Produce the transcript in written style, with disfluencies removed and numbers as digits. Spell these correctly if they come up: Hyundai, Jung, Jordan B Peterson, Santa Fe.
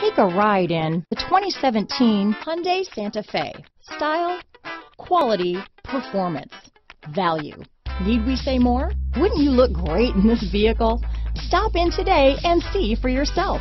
Take a ride in the 2017 Hyundai Santa Fe. Style, quality, performance, value. Need we say more? Wouldn't you look great in this vehicle? Stop in today and see for yourself.